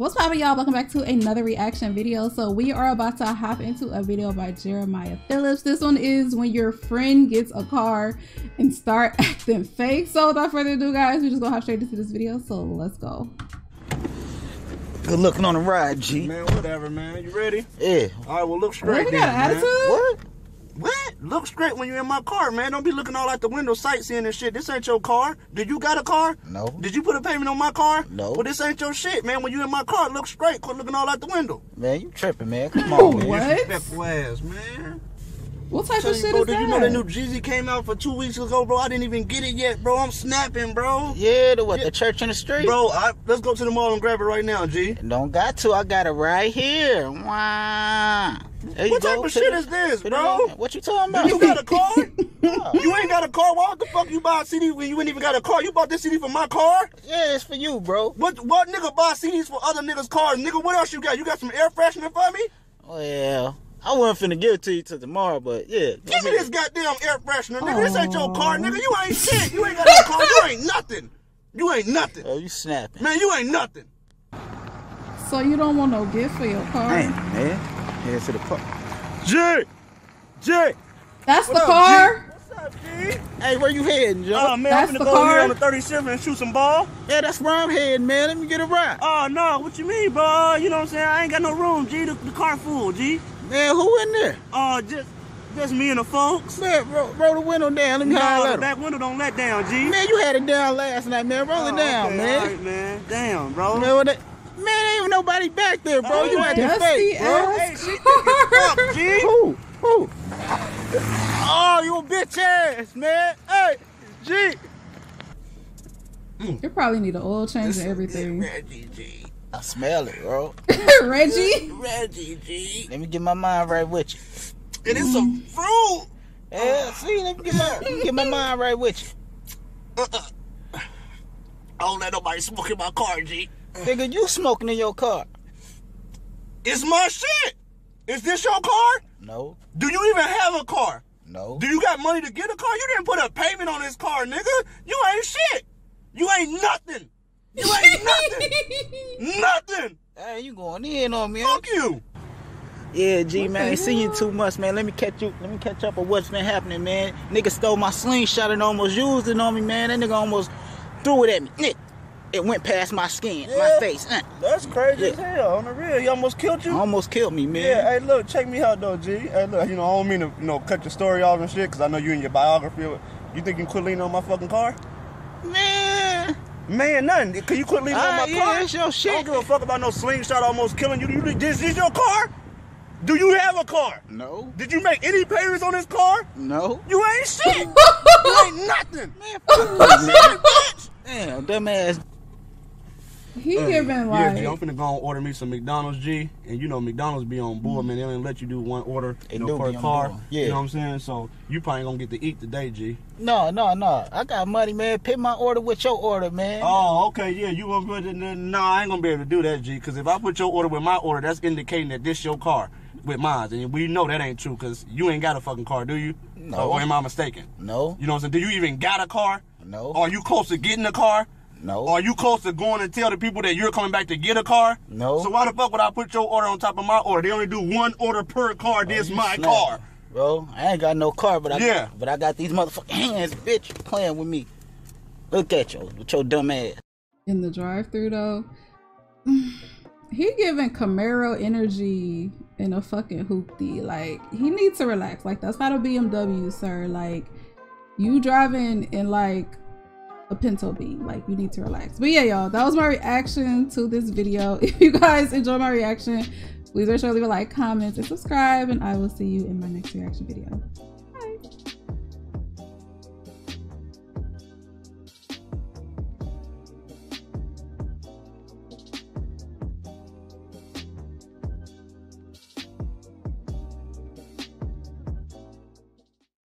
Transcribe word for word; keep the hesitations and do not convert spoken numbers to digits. What's poppin', y'all? Welcome back to another reaction video. So we are about to hop into a video by Jeremiah Phillips. This one is when your friend gets a car and start acting fake. So without further ado, guys, we're just gonna hop straight into this video. So let's go. Good looking on the ride, G. Man, whatever, man. You ready? Yeah. All right, well, look straight. What, we got an attitude? What? What? Look straight when you're in my car, man. Don't be looking all out the window sightseeing and shit. This ain't your car. Did you got a car? No. Did you put a payment on my car? No. Well, this ain't your shit, man. When you in my car, look straight. Quit looking all out the windio. Man, you tripping, man. Come on, man. What? Disrespectful ass, man. What type of shit is that? Did you know that new Jeezy came out for two weeks ago, bro? I didn't even get it yet, bro. I'm snapping, bro. Yeah, the what? The church in the street? Bro, I, let's go to the mall and grab it right now, G. Don't got to. I got it right here. Wow. What type of shit is this, bro? What you talking about? You got a car? You ain't got a car? Why the fuck you buy a C D when you ain't even got a car? You bought this C D for my car? Yeah, it's for you, bro. What, what nigga buy C Ds for other niggas' cars? Nigga, what else you got? You got some air freshener for me? Oh, yeah. I wasn't finna give it to you till tomorrow, but yeah. Give me this goddamn air freshener, nigga. Aww. This ain't your car, nigga. You ain't shit. You ain't got no car. You ain't nothing. You ain't nothing. Oh, you snapping. Man, you ain't nothing. So you don't want no gift for your car? Damn, man. Head to the car. Jay! Jay! That's what the up, car? G? What's up, G? Hey, where you heading, Joe? Oh, uh, man, that's I'm finna go car? Here on the thirty-seven and shoot some ball. Yeah, that's where I'm heading, man. Let me get a ride. Oh, no. What you mean, bro? You know what I'm saying? I ain't got no room, G. The, the car full, G. Man, who in there? Oh, uh, just just me and the folks. Man, roll, roll the window down. Let me no, holler at the back window don't let down, G. Man, you had it down last night, man. Roll oh, it down, okay, man. All right, man. Damn, bro. Man, that, man, ain't nobody back there, bro. Oh, you had the fake, bro. Hey, she thick as fuck, G. Who? Who? Oh, you a bitch ass, man. Hey, G. You probably need an oil change and everything. G. I smell it, bro. Reggie? Reggie, G. Let me get my mind right with you. It is some fruit. Yeah, see, let me get my, let me get my mind right with you. Uh-uh. I don't let nobody smoke in my car, G. Nigga, you smoking in your car. It's my shit. Is this your car? No. Do you even have a car? No. Do you got money to get a car? You didn't put a payment on this car, nigga. You ain't shit. You ain't nothing. You ain't nothing. Nothing. Hey, you going in on me. Fuck you. Yeah, G, what, man, I ain't seen you too much, man. Let me catch you. Let me catch up on what's been happening, man. Nigga stole my slingshot and almost used it on me, man. That nigga almost threw it at me. Nick. It went past my skin, yeah, my face. Uh. That's crazy yeah. as hell. On the real, you almost killed you? Almost killed me, man. Yeah, hey, look, check me out, though, G. Hey, look, you know, I don't mean to, you know, cut your story off and shit, because I know you in your biography. You think you quit leaning on my fucking car? Man. Man, nothing. Can you quit leaning uh, on my yeah, car? It's your shit. I don't give a fuck about no slingshot almost killing you. you this is your car? Do you have a car? No. Did you make any payments on this car? No. You ain't shit. You ain't nothing. Man, fuck man. Bitch. Damn, dumbass. He uh, here been like... Yeah, G, I'm finna go and order me some McDonald's, G. And you know, McDonald's be on board, mm. man. They only let you do one order you know, per car. Yeah. You know what I'm saying? So, you probably gonna get to eat today, G. No, no, no. I got money, man. Pick my order with your order, man. Oh, okay, yeah. You gonna put it in there? Nah, I ain't gonna be able to do that, G. Because if I put your order with my order, that's indicating that this your car with mine. And we know that ain't true, because you ain't got a fucking car, do you? No. Or, or am I mistaken? No. You know what I'm saying? Do you even got a car? No. Or are you close to getting a car? No. Are you close to going and tell the people that you're coming back to get a car? No. So why the fuck would I put your order on top of my order? They only do one order per car. Bro, this my car. Bro, I ain't got no car, but I yeah. but I got these motherfucking hands, bitch, playing with me. Look at you with your dumb ass. In the drive-thru though, he giving Camaro energy in a fucking hoopty. Like, he needs to relax. Like, that's not a B M W, sir. Like, you driving in like a Pinto beam, like, you need to relax. But yeah, y'all, that was my reaction to this video. If you guys enjoyed my reaction, please make sure to leave a like, comment, and subscribe, and I will see you in my next reaction video.